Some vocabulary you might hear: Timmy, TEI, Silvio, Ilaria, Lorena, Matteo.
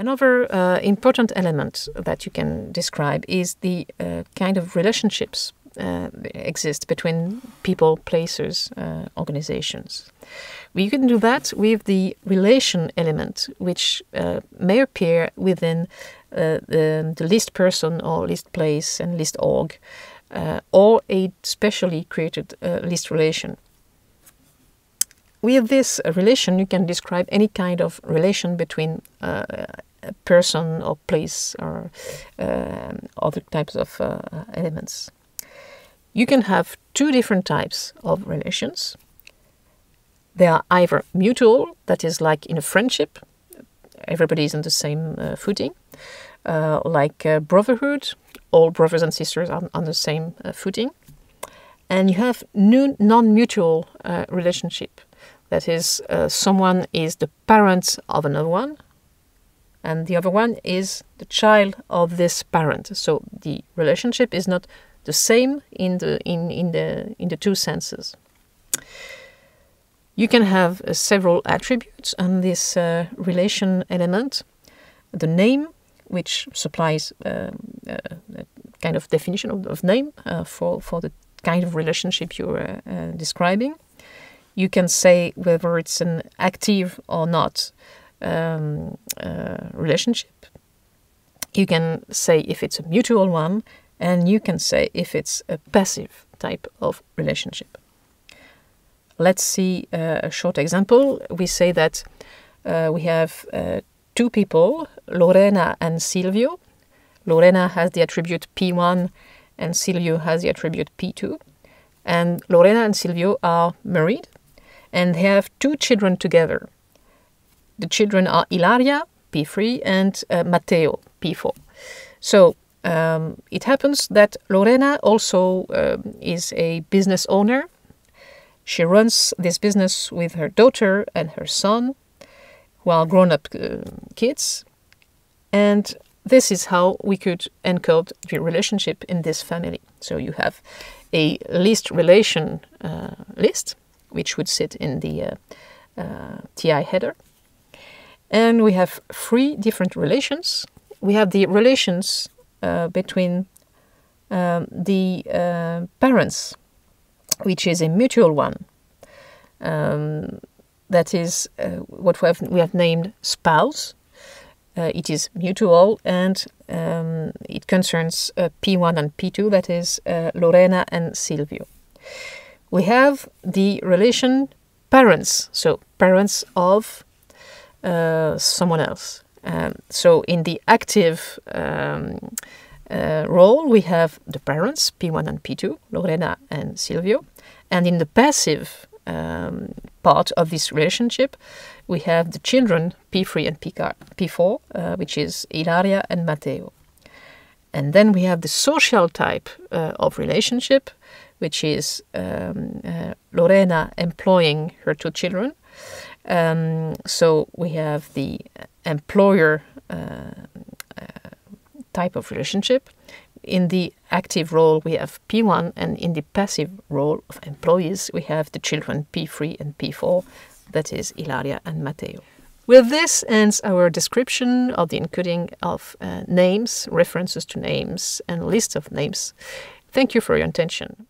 Another important element that you can describe is the kind of relationships exist between people, places, organizations. We can do that with the relation element, which may appear within the list person or list place and list org, or a specially created list relation. With this relation, you can describe any kind of relation between a person or place or other types of elements. You can have two different types of relations. They are either mutual, that is like in a friendship, everybody is on the same footing, like brotherhood, all brothers and sisters are on the same footing. And you have non-mutual relationship, that is someone is the parent of another one, and the other one is the child of this parent. So the relationship is not the same in the two senses. You can have several attributes on this relation element. The name, which supplies a kind of definition of name for the kind of relationship you're describing. You can say whether it's an active or not relationship. You can say if it's a mutual one, and you can say if it's a passive type of relationship. Let's see a short example. We say that we have two people, Lorena and Silvio. Lorena has the attribute P1 and Silvio has the attribute P2. And Lorena and Silvio are married and they have two children together. The children are Ilaria, P3, and Matteo, P4. So it happens that Lorena also is a business owner. She runs this business with her daughter and her son, who are grown-up kids. And this is how we could encode the relationship in this family. So you have a list relation list, which would sit in the TI header. And we have three different relations. We have the relations between the parents, which is a mutual one. That is what we have named spouse. It is mutual and it concerns P1 and P2, that is Lorena and Silvio. We have the relation parents, so parents of someone else. So in the active role, we have the parents, P1 and P2, Lorena and Silvio. And in the passive part of this relationship, we have the children, P3 and P4, which is Ilaria and Matteo. And then we have the social type of relationship, which is Lorena employing her two children. So we have the employer type of relationship. In the active role, we have P1, and in the passive role of employees, we have the children P3 and P4, that is Ilaria and Matteo. With this ends our description of the encoding of names, references to names, and lists of names. Thank you for your attention.